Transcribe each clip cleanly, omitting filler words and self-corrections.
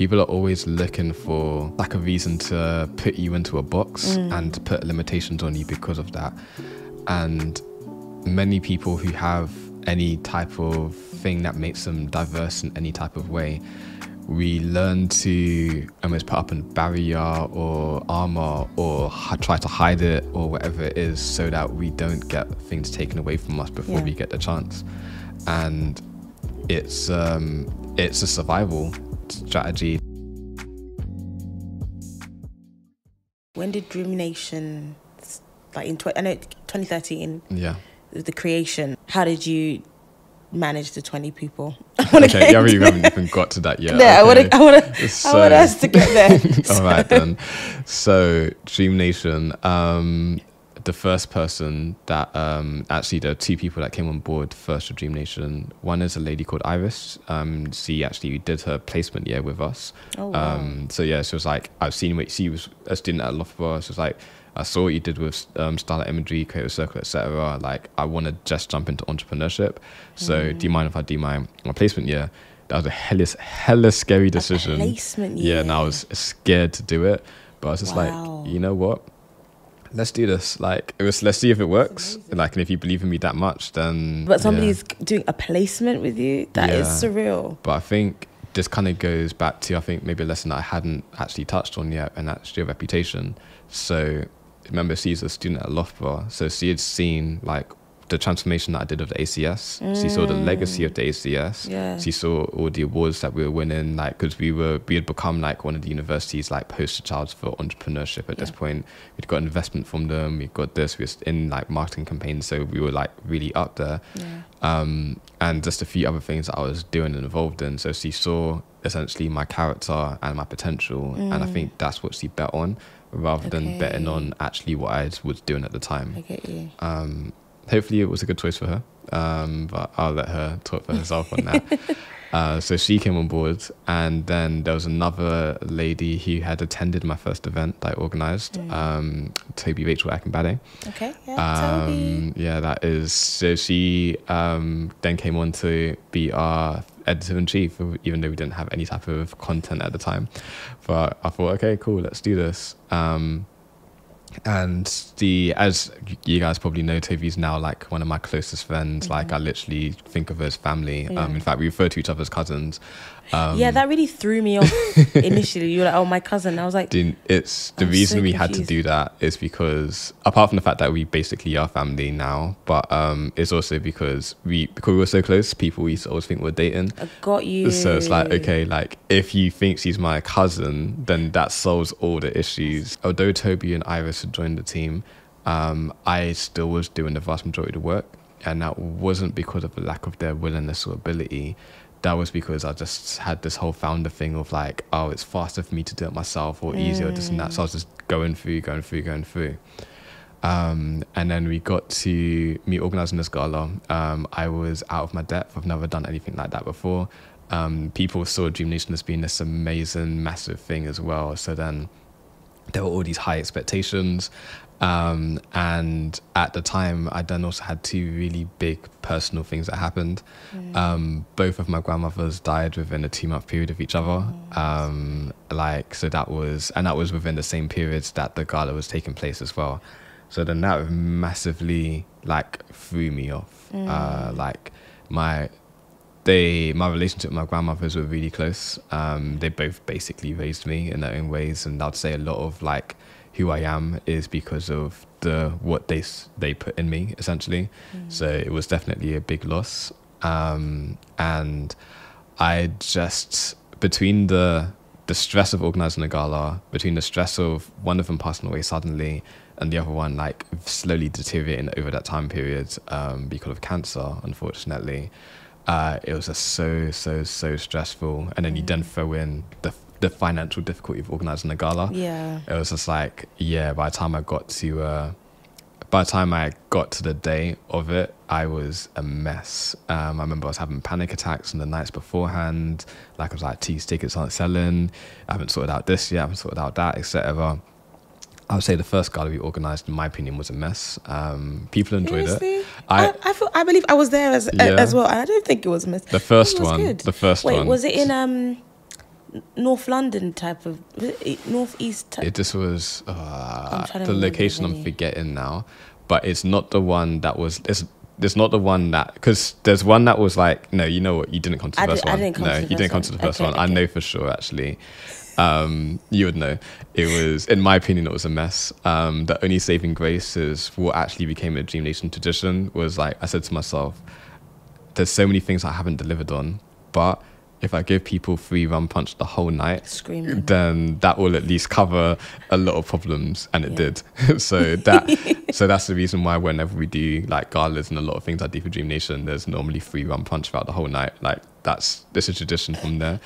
People are always looking for like a reason to put you into a box and put limitations on you because of that. And many people who have any type of thing that makes them diverse in any type of way, we learn to almost put up a barrier or armor or try to hide it or whatever it is, so that we don't get things taken away from us before we get the chance. And it's a survival strategy. When did Dream Nation, like in 2013? Yeah. The creation. How did you manage the 20 people? Okay, yeah, we haven't even got to that yet. Yeah, okay. I want us to get there. So. All right then. So Dream Nation, the first person that actually, there are two people that came on board first with Dream Nation. One is a lady called Iris. She actually did her placement year with us. Oh, wow. So yeah, she was like, I've seen what she was a student at Loughborough. She was like, I saw what you did with Starlight Imagery, Creative Circle, etc. Like, I want to just jump into entrepreneurship. So do you mind if I do my placement year? That was a hella scary decision. A placement year. Yeah, and I was scared to do it. But I was just like, you know what? Let's do this. Like, let's see if it works. Like, and if you believe in me that much, then... But somebody's doing a placement with you? That is surreal. But I think this kind of goes back to, I think, maybe a lesson that I hadn't actually touched on yet, and that's your reputation. So... Remember, she's a student at Loughborough, so she had seen like the transformation that I did of the ACS. She saw the legacy of the ACS. Yeah. She saw all the awards that we were winning, like, because we had become like one of the universities like poster child for entrepreneurship at this point. We'd got investment from them. We've got this. We were in like marketing campaigns, so we were like really up there. Yeah. And just a few other things that I was doing and involved in. So she saw essentially my character and my potential, and I think that's what she bet on, rather than betting on actually what I was doing at the time. I get you. Hopefully it was a good choice for her, but I'll let her talk for herself on that. So she came on board, and then there was another lady who had attended my first event that I organised, Tobi Rachel Akinbade. Okay, yeah, Tobi. Yeah, that is, so she then came on to be our editor-in-chief, even though we didn't have any type of content at the time. But I thought, okay, cool, let's do this. And as you guys probably know, Tobi's now like one of my closest friends. Like, I literally think of her as family. In fact, we refer to each other as cousins. Yeah, that really threw me off initially. You were like, oh, my cousin. I was like, it's the reason so we had to do that is because, apart from the fact that we basically are family now, but it's also because we were so close, people used to always think we're dating. I got you. So it's like, okay, like if you think she's my cousin, then that solves all the issues. Although Tobi and Iris to join the team, I still was doing the vast majority of the work, and that wasn't because of the lack of their willingness or ability. That was because I just had this whole founder thing of like, oh, it's faster for me to do it myself, or easier, this and that. So I was just going through. And then we got to me organising this gala. I was out of my depth. I've never done anything like that before. People saw Dream Nation as being this amazing, massive thing as well. So then there were all these high expectations, and at the time I then also had two really big personal things that happened. Both of my grandmothers died within a 2-month period of each other. Like, so that was within the same periods that the gala was taking place as well. So then that massively like threw me off. Like my relationship with my grandmothers were really close. They both basically raised me in their own ways, and I'd say a lot of like who I am is because of what they put in me, essentially. So it was definitely a big loss. And I just, between the stress of organising a gala, between the stress of one of them passing away suddenly and the other one like slowly deteriorating over that time period, because of cancer, unfortunately. It was just so stressful, and then you then throw in the financial difficulty of organising a gala. Yeah, it was just like, yeah. By the time I got to the day of it, I was a mess. I remember I was having panic attacks on the nights beforehand. Like, I was like, these tickets aren't selling. I haven't sorted out this yet. I haven't sorted out that, etc. I would say the first gala we organised, in my opinion, was a mess. People enjoyed it. I believe I was there as well. I don't think it was a mess. The first one. Good. The first one. Wait, was it in North London type of northeast. This was the location. I'm forgetting now, but it's not the one that was. It's not the one that, because there's one that was like, no, you know what, you didn't come to the first one. No, you didn't come to the first one. I know for sure, actually. You would know. It was, in my opinion, it was a mess. The only saving grace is what actually became a Dream Nation tradition was, like, I said to myself, there's so many things I haven't delivered on, but if I give people free rum punch the whole night, screaming, then that will at least cover a lot of problems, and it did. So that's the reason why whenever we do like galas and a lot of things I do for Dream Nation, there's normally free rum punch throughout the whole night. Like this is a tradition from there.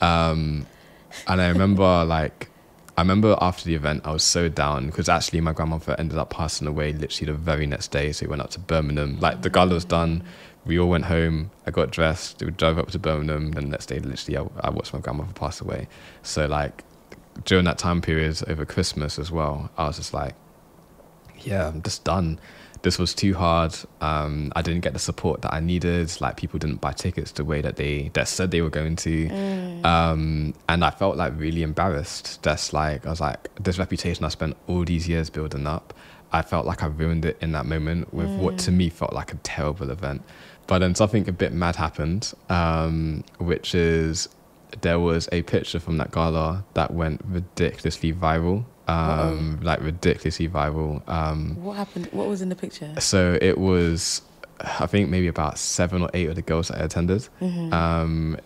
And I remember after the event I was so down because actually my grandmother ended up passing away literally the very next day. So we went up to Birmingham. Like the gala was done. We all went home, I got dressed, we drove up to Birmingham, then the next day, literally, I watched my grandmother pass away. So, like, during that time period over Christmas as well, I was just like, yeah, I'm just done. This was too hard. I didn't get the support that I needed. Like, people didn't buy tickets the way that they said they were going to. And I felt, like, really embarrassed. That's, like, I was like, this reputation I spent all these years building up, I felt like I ruined it in that moment with what, to me, felt like a terrible event. But then something a bit mad happened, which is there was a picture from that gala that went ridiculously viral. Like ridiculously viral. What happened? What was in the picture? So it was, I think maybe about 7 or 8 of the girls that I attended.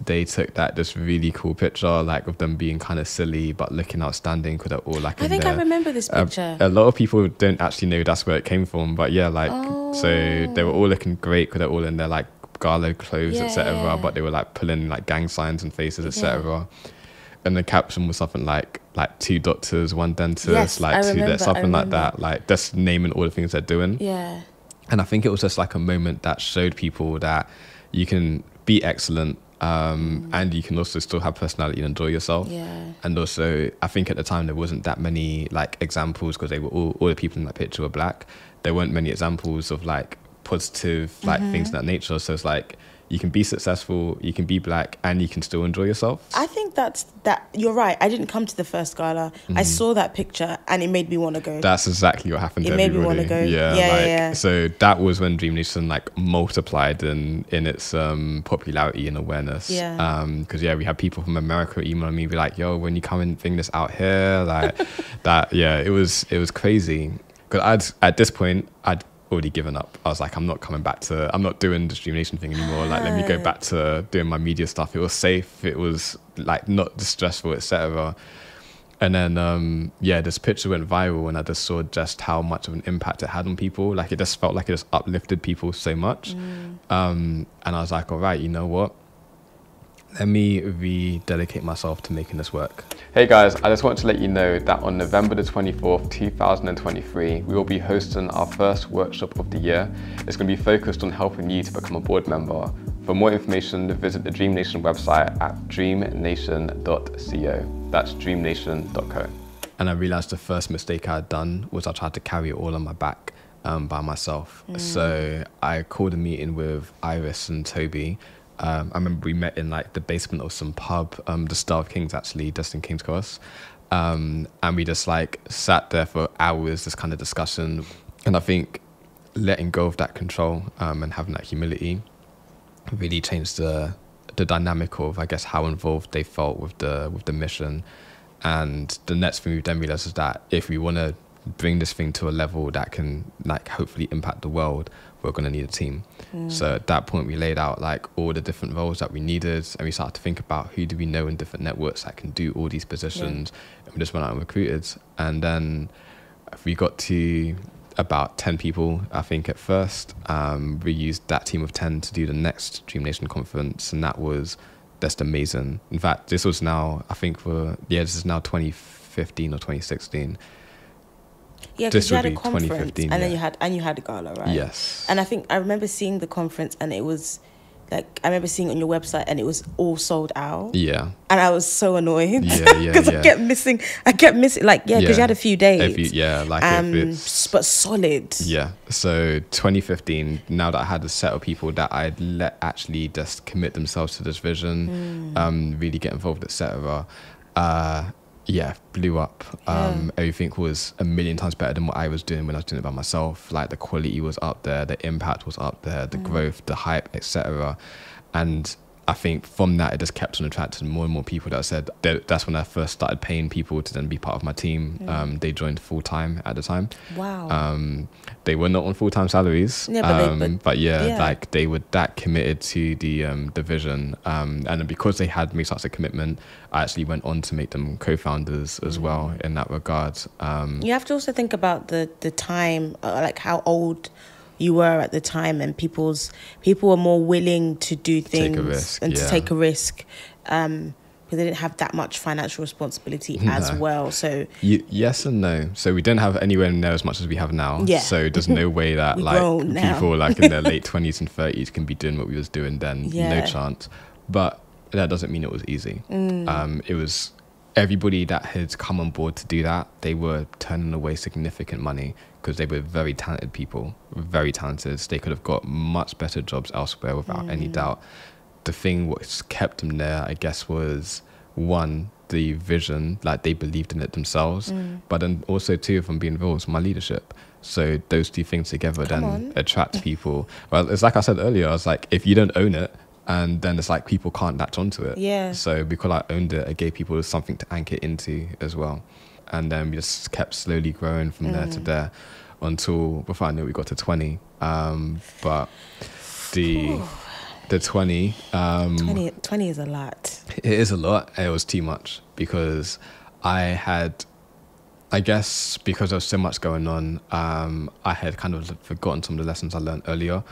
They took this really cool picture, like of them being kind of silly but looking outstanding because they're all like. I remember this picture. A lot of people don't actually know that's where it came from, but yeah, like so they were all looking great because they're all in their like gala clothes, etc. But they were like pulling like gang signs and faces, etc. And the caption was something like 2 doctors, 1 dentist, like 2 something like that, like just naming all the things they're doing. Yeah. And I think it was just like a moment that showed people that you can be excellent and you can also still have personality and enjoy yourself. Yeah. And also, I think at the time there wasn't that many like examples because they were all the people in that picture were black. There weren't many examples of like positive like things of that nature. So it's like you can be successful, you can be black, and you can still enjoy yourself. I think that. You're right. I didn't come to the first gala. I saw that picture, and it made me want to go. That's exactly what happened. It made me want to go. Yeah. So that was when Dream Nation like multiplied in its popularity and awareness. Yeah. Because we had people from America email me, be like, "Yo, when you come and bring this out here, like that." Yeah, it was crazy. Because at this point I'd already given up. I was like, I'm not doing the Dream Nation thing anymore. Like, let me go back to doing my media stuff. It was safe. It was like not stressful, etc. And then, this picture went viral and I just saw just how much of an impact it had on people. Like, it just felt like it just uplifted people so much. And I was like, all right, you know what? Let me rededicate myself to making this work. Hey guys, I just want to let you know that on November the 24th, 2023, we will be hosting our first workshop of the year. It's going to be focused on helping you to become a board member. For more information, visit the Dream Nation website at dreamnation.co. That's dreamnation.co. And I realized the first mistake I had done was I tried to carry it all on my back by myself. So I called a meeting with Iris and Tobi. I remember we met in like the basement of some pub, the Star of Kings actually, just in Kings Cross. And we just like sat there for hours, this kind of discussion. And I think letting go of that control and having that humility really changed the dynamic of, I guess, how involved they felt with the mission. And the next thing we then realized is that if we want to bring this thing to a level that can like hopefully impact the world, we're going to need a team. So at that point we laid out like all the different roles that we needed, and we started to think about who do we know in different networks that can do all these positions. And we just went out and recruited, and then we got to about 10 people, I think, at first. We used that team of 10 to do the next Dream Nation conference, and that was just amazing. In fact, this was now, I think, this is now 2015 or 2016. Yeah, because you had a conference and then you had a gala, right? Yes. And I remember seeing the conference, and it was like, I remember seeing it on your website and it was all sold out. Yeah. And I was so annoyed. Yeah. Because I kept missing, like, because you had a few days. But solid. Yeah. So 2015, now that I had a set of people that I'd let actually just commit themselves to this vision, really get involved, etc. Blew up. Everything was a million times better than what I was doing when I was doing it by myself. Like, the quality was up there, the impact was up there, the growth, the hype, etc. And I think from that, it just kept on attracting more and more people. That I said, that's when I first started paying people to then be part of my team. They joined full time at the time. Wow. They were not on full time salaries. Yeah, but like, they were that committed to the vision. And then because they had made such a commitment, I actually went on to make them co-founders as well in that regard. You have to also think about the time, like how old you were at the time, and people were more willing to do things to take a risk, because they didn't have that much financial responsibility as well. So yes and no. So we don't have anywhere near as much as we have now. Yeah. So there's no way that like people like in their late 20s and 30s can be doing what we was doing then. Yeah. No chance. But that doesn't mean it was easy. It was. Everybody that had come on board to do that, they were turning away significant money because they were very talented people, very talented. So they could have got much better jobs elsewhere without any doubt. The thing which kept them there, I guess, was one, the vision, like they believed in it themselves, but then also two, if I'm being real, it's my leadership. So those two things together attract people. Well, it's like I said earlier, I was like, if you don't own it, and then it's like people can't latch onto it. Yeah. So because I owned it, I gave people something to anchor into as well. And then we just kept slowly growing from there to there until before I knew it, we got to 20. But the 20 is a lot. It is a lot. It was too much because I had, I guess because there was so much going on, I had kind of forgotten some of the lessons I learned earlier.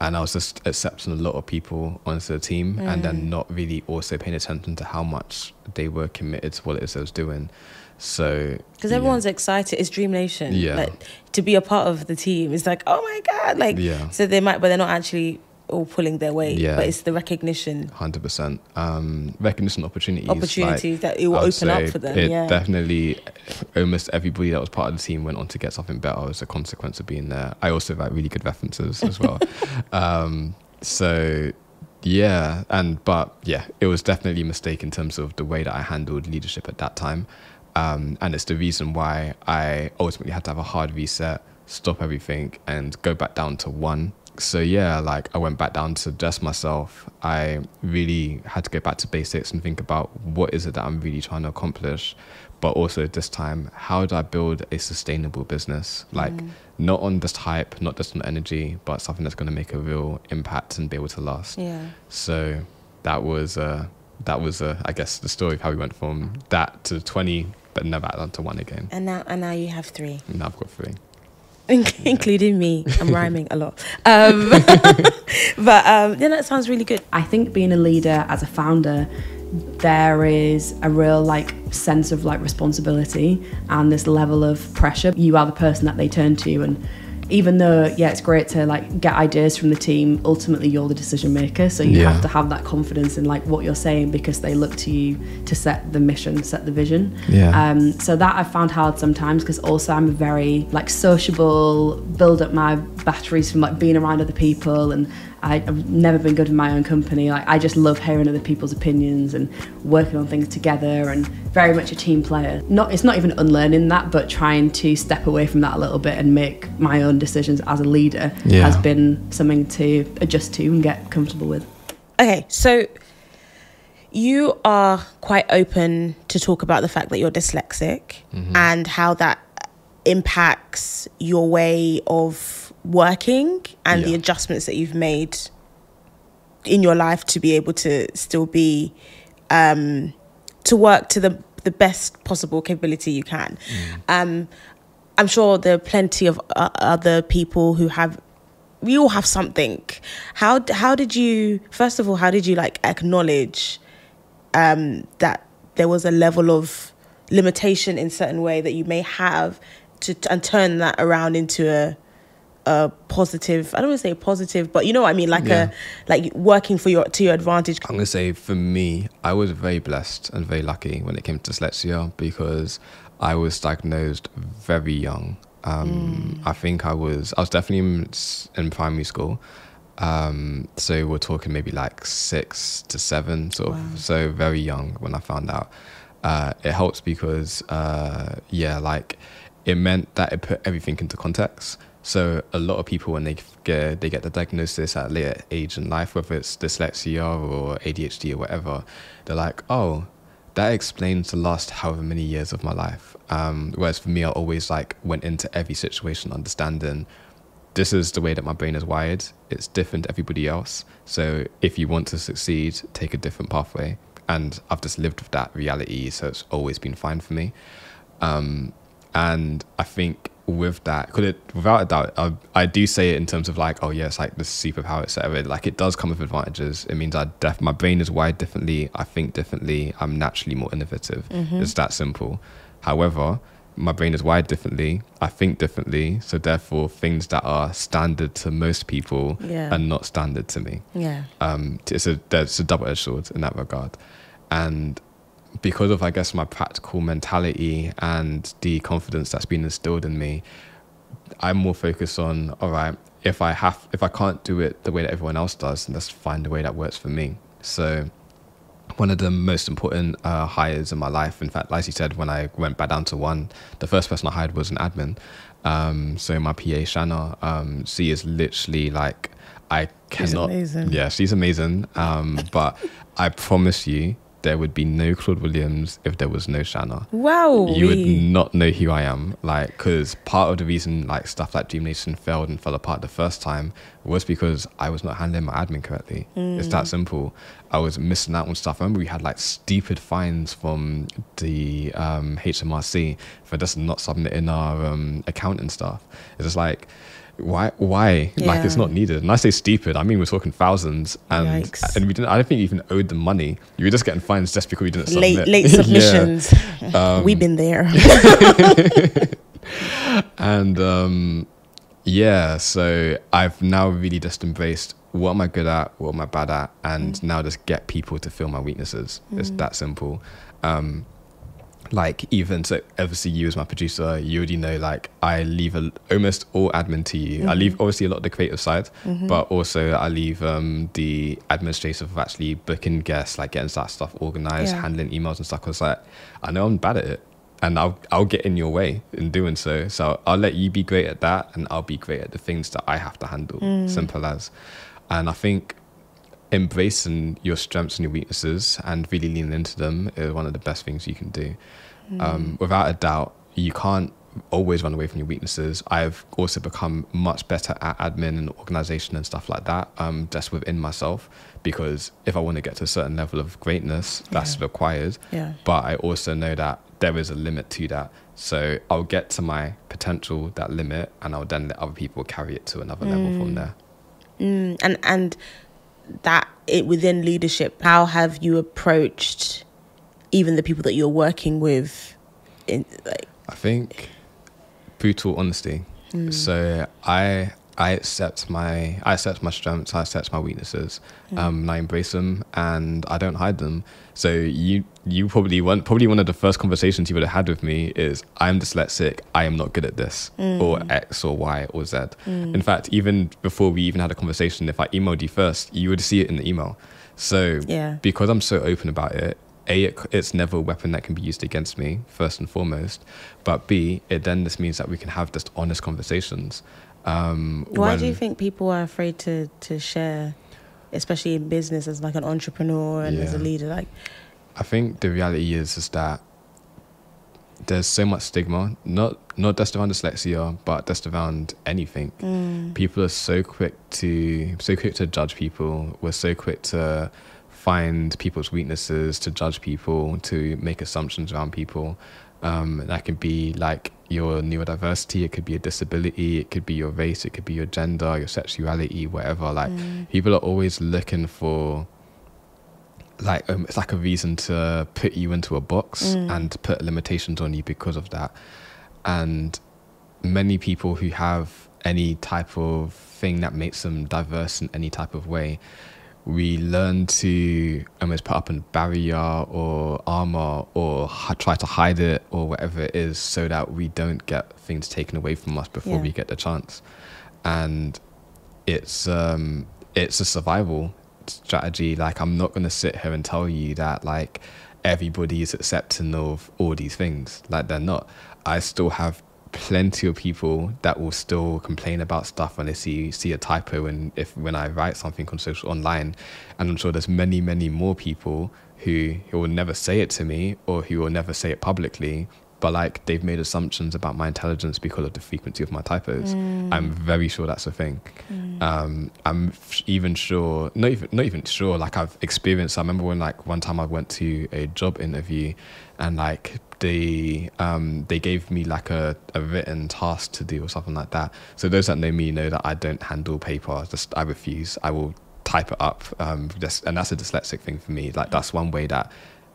And I was just accepting a lot of people onto the team and then not really also paying attention to how much they were committed to what it is I was doing. So, because everyone's excited, it's Dream Nation. Yeah. Like, to be a part of the team is like, oh my God. Like, so they might, but they're not actually all pulling their weight. Yeah. But it's the recognition. 100%. Recognition opportunities. Opportunities like, that it will open up for them. Definitely, almost everybody that was part of the team went on to get something better as a consequence of being there. I also write really good references as well. So yeah, it was definitely a mistake in terms of the way that I handled leadership at that time. And it's the reason why I ultimately had to have a hard reset, stop everything and go back down to one. So yeah, like I went back down to just myself. I really had to go back to basics and think about what is it that I'm really trying to accomplish, but also this time, how do I build a sustainable business? Like not on just hype, not just on energy, but something that's going to make a real impact and be able to last. Yeah. So that was I guess the story of how we went from that to 20, but never down to one again. And now you have 3. And now I've got 3. Including me. I'm rhyming a lot. Yeah, that sounds really good. I think being a leader as a founder, there is a real like sense of like responsibility and this level of pressure. You are the person that they turn to, and even though it's great to like get ideas from the team, ultimately you're the decision maker, so you have to have that confidence in like what you're saying because they look to you to set the mission, set the vision. So that I found hard sometimes because also I'm very like sociable, build up my batteries from like being around other people, and I've never been good in my own company. Like I just love hearing other people's opinions and working on things together, and very much a team player. It's not even unlearning that, but trying to step away from that a little bit and make my own decisions as a leader has been something to adjust to and get comfortable with. Okay, so you are quite open to talk about the fact that you're dyslexic and how that impacts your way of working and the adjustments that you've made in your life to be able to still be to work to the best possible capability you can. I'm sure there are plenty of other people who have. We all have something. How did you, first of all, how did you like acknowledge that there was a level of limitation in certain way that you may have, and turn that around into a positive, I don't want to say positive, but you know what I mean, like like working for to your advantage. I'm gonna say for me, I was very blessed and very lucky when it came to dyslexia because I was diagnosed very young. I think I was definitely in primary school. So we're talking maybe like 6 to 7, sort of, so very young when I found out. It helps because, like it meant that it put everything into context. So a lot of people, when they get the diagnosis at a later age in life, whether it's dyslexia or ADHD or whatever, they're like, oh, that explains the last however many years of my life. Whereas for me, I always like went into every situation understanding this is the way that my brain is wired. It's different to everybody else. So if you want to succeed, take a different pathway. And I've just lived with that reality, so it's always been fine for me. And I think with that, without a doubt, I do say it in terms of like, oh yeah, it's like the superpower, etc. Like it does come with advantages. It means my brain is wired differently. I think differently. I'm naturally more innovative. It's that simple. However, my brain is wired differently. I think differently. So therefore, things that are standard to most people are not standard to me. It's a double-edged sword in that regard. And because of, I guess, my practical mentality and the confidence that's been instilled in me, I'm more focused on, all right, if I can't do it the way that everyone else does, then let's find a way that works for me. So one of the most important hires in my life, in fact, like you said, when I went back down to one, the first person I hired was an admin. So my PA, Shanna, she is literally like, I cannot. She's amazing. Yeah, she's amazing. But I promise you, there would be no Claude Williams if there was no Shanna. Wow. You would not know who I am. Like, because part of the reason like stuff like Dream Nation failed and fell apart the first time was because I was not handling my admin correctly. It's that simple. I was missing out on stuff. I remember we had like stupid fines from the HMRC for just not submitting our account and stuff. It's just like, why like it's not needed. And I say stupid, I mean we're talking thousands. And yikes. And we didn't, I don't think we even owed them money. You were just getting fines just because you didn't submit. late submissions. We've been there. And so I've now really just embraced what am I good at, what am I bad at, and now just get people to feel my weaknesses. It's that simple. Like even so, obviously you as my producer, you already know like I leave almost all admin to you. I leave obviously a lot of the creative side, but also I leave the administrative of actually booking guests, like getting that stuff organized, handling emails and stuff. Cause like I know I'm bad at it, and I'll get in your way in doing so. So I'll let you be great at that, and I'll be great at the things that I have to handle. Simple as. And I think embracing your strengths and your weaknesses and really leaning into them is one of the best things you can do. Without a doubt, you can't always run away from your weaknesses. I've also become much better at admin and organization and stuff like that, just within myself, because if I want to get to a certain level of greatness, that's required. But I also know that there is a limit to that. So I'll get to my potential, that limit, and I'll then let other people carry it to another level from there. And that it within leadership, how have you approached even the people that you're working with? I think brutal honesty. So I accept my strengths, I accept my weaknesses, and I embrace them and I don't hide them. So you probably one of the first conversations you would have had with me is I'm dyslexic, I am not good at this, or X or Y or Z. In fact, even before we even had a conversation, if I emailed you first, you would see it in the email. So because I'm so open about it, A, it's never a weapon that can be used against me, first and foremost, but B, it then just means that we can have just honest conversations. Why do you think people are afraid to share, especially in business, as like an entrepreneur and as a leader? Like, I think the reality is that there's so much stigma, not just around dyslexia, but just around anything. People are so quick to judge people. We're so quick to find people's weaknesses, to judge people, to make assumptions around people. That can be like your neurodiversity, it could be a disability, it could be your race, it could be your gender, your sexuality, whatever. Like people are always looking for like it's like a reason to put you into a box and put limitations on you because of that. And many people who have any type of thing that makes them diverse in any type of way. We learn to almost put up a barrier or armor or try to hide it or whatever it is, so that we don't get things taken away from us before we get the chance. And it's a survival strategy. Like, I'm not going to sit here and tell you that like everybody is accepting of all these things. Like, they're not. I still have plenty of people that will still complain about stuff when they see a typo, and when I write something on social online. And I'm sure there's many more people who will never say it to me, or who will never say it publicly, but like they've made assumptions about my intelligence because of the frequency of my typos. I'm very sure that's a thing. I'm even sure, not even sure, like I've experienced. I remember when like one time I went to a job interview, and like they gave me like a written task to do or something like that. So those that know me know that I don't handle paper. I refuse. I will type it up. And that's a dyslexic thing for me. Like, that's one way that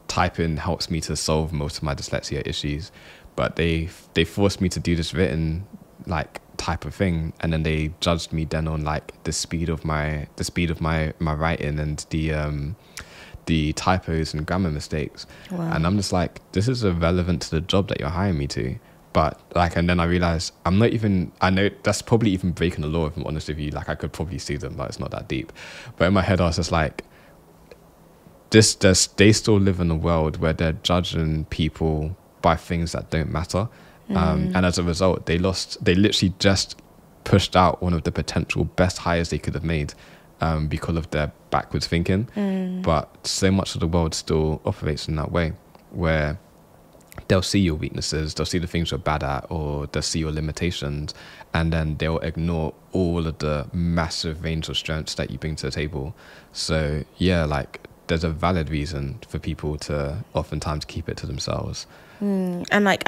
typing helps me to solve most of my dyslexia issues. But they forced me to do this written like type of thing, and then they judged me then on like the speed of my writing and the typos and grammar mistakes. Wow. And I'm just like, this is irrelevant to the job that you're hiring me to. But like, and then I realized I'm not even, I know that's probably even breaking the law, if I'm honest with you. Like, I could probably sue them, but it's not that deep. But in my head I was just like, they still live in a world where they're judging people by things that don't matter. And as a result, they literally just pushed out one of the potential best hires they could have made, because of their backwards thinking. But so much of the world still operates in that way, where they'll see your weaknesses, they'll see the things you're bad at, or they'll see your limitations, and then they'll ignore all of the massive range of strengths that you bring to the table. So yeah, like, there's a valid reason for people to oftentimes keep it to themselves. And like,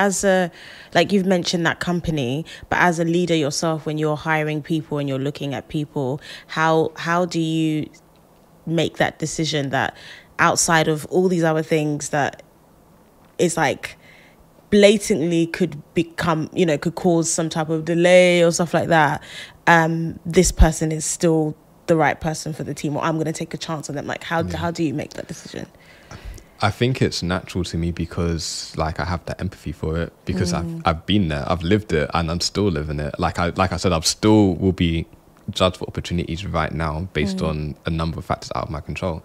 like you've mentioned that company, but as a leader yourself, when you're hiring people and you're looking at people, how do you make that decision that outside of all these other things that is like blatantly could become, you know, could cause some type of delay or stuff like that, this person is still the right person for the team, or I'm going to take a chance on them? Like, how do you make that decision? I think it's natural to me because, like, I have that empathy for it, because I've been there, I've lived it, and I'm still living it. Like I said, I still will be judged for opportunities right now based on a number of factors out of my control.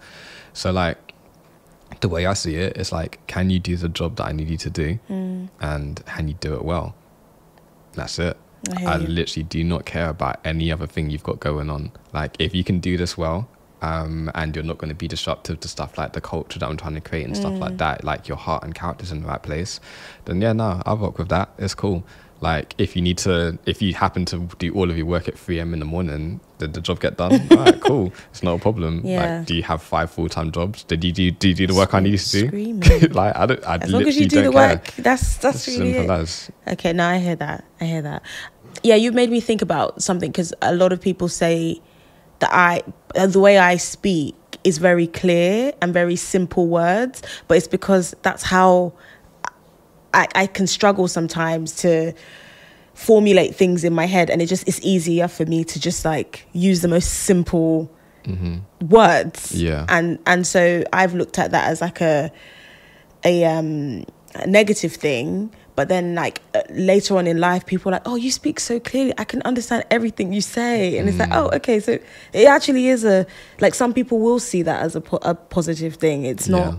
So, like, the way I see it is like, can you do the job that I need you to do, and can you do it well? That's it. I literally do not care about any other thing you've got going on. Like, if you can do this well, and you're not going to be disruptive to stuff like the culture that I'm trying to create and stuff like that, like your heart and character's in the right place, then yeah, no, I'll rock with that. It's cool. Like, if you happen to do all of your work at 3 a.m. in the morning, did the job get done? All right, cool. It's not a problem. Yeah. Like, do you have 5 full-time jobs? Do you do the work I need you to do? Like, I as long as you do the work, that's really simple as. Okay, no, I hear that. Yeah, you made me think about something, because a lot of people say that the way I speak is very clear and very simple words, but it's because that's how I can struggle sometimes to formulate things in my head, and it's easier for me to just like use the most simple words. Yeah. And so I've looked at that as like a negative thing. But then, like, later on in life, people are like, oh, you speak so clearly, I can understand everything you say. And it's like, oh, okay. So it actually is like, some people will see that as a positive thing. It's not,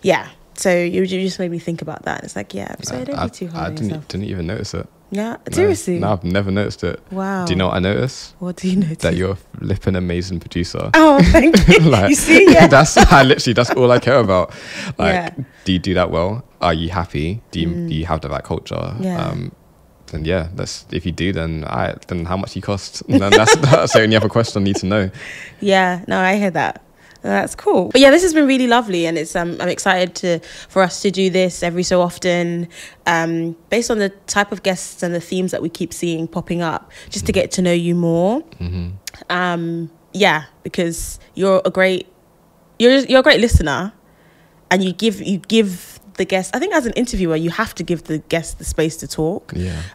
yeah. So you just made me think about that. It's like, yeah, so don't be too hard on yourself. I didn't even notice it. Yeah, no, seriously? No, I've never noticed it. Wow. Do you know what I notice? What do you notice? That you're a flipping amazing producer. Oh, thank you. Like, you see, yeah. That's all I care about. Like, do you do that well? Are you happy? Do you have the right culture? Yeah. And yeah, if you do, then how much you cost? And that's the only other question I need to know. Yeah, no, I hear that. That's cool. But yeah, this has been really lovely, and it's I'm excited for us to do this every so often, based on the type of guests and the themes that we keep seeing popping up, just to get to know you more. Yeah, because you're a great listener, and you give the guest, I think as an interviewer you have to give the guest the space to talk.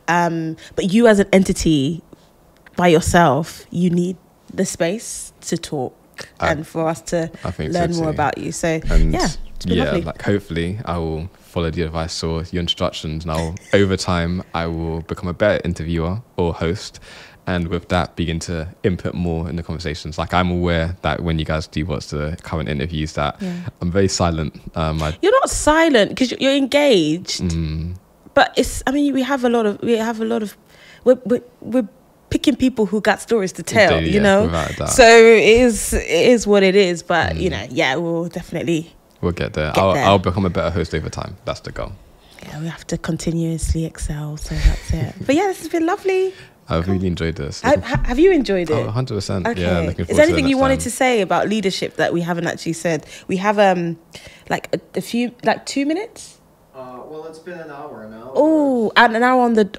But you as an entity by yourself, you need the space to talk and for us to learn more about you. So and yeah, it's been lovely. Like hopefully I will follow the advice or your instructions, and I'll over time I will become a better interviewer or host, and with that begin to input more in the conversations. Like I'm aware that when you guys do what's the current interviews that I'm very silent. You're not silent because you're engaged, but it's, I mean, we have a lot of we're picking people who got stories to tell, you know, so it is what it is. But you know, yeah, we'll get there. I'll become a better host over time. That's the goal. Yeah, we have to continuously excel. So that's it. But yeah, this has been lovely. I've really enjoyed this. Have you enjoyed it? Oh, 100%. Okay. Yeah, looking forward to it. Is there anything you wanted to say about leadership that we haven't actually said? We have like a few, like 2 minutes. Well, it's been an hour now. Oh, and an hour on the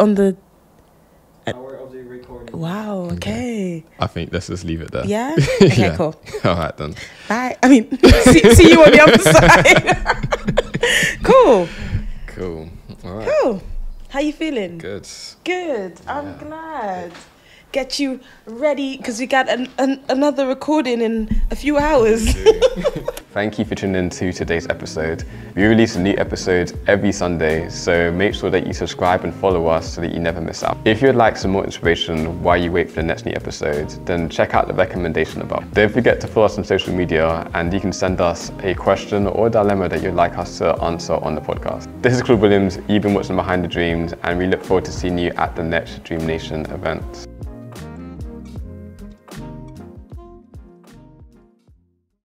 hour of the recording. Wow. Okay. I think let's just leave it there. Yeah. Okay. Yeah. Cool. All right then. Bye. I mean, see you on the other side. Cool. Cool. All right. Cool. How you feeling? Good. Yeah. I'm glad. Get you ready because we got another recording in a few hours. Thank you for tuning in to today's episode. We release a new episode every Sunday, so make sure that you subscribe and follow us so that you never miss out. If you'd like some more inspiration while you wait for the next new episode, then check out the recommendation above. Don't forget to follow us on social media, and you can send us a question or a dilemma that you'd like us to answer on the podcast. This is Claude Williams, you've been watching Behind the Dreams, and we look forward to seeing you at the next Dream Nation event.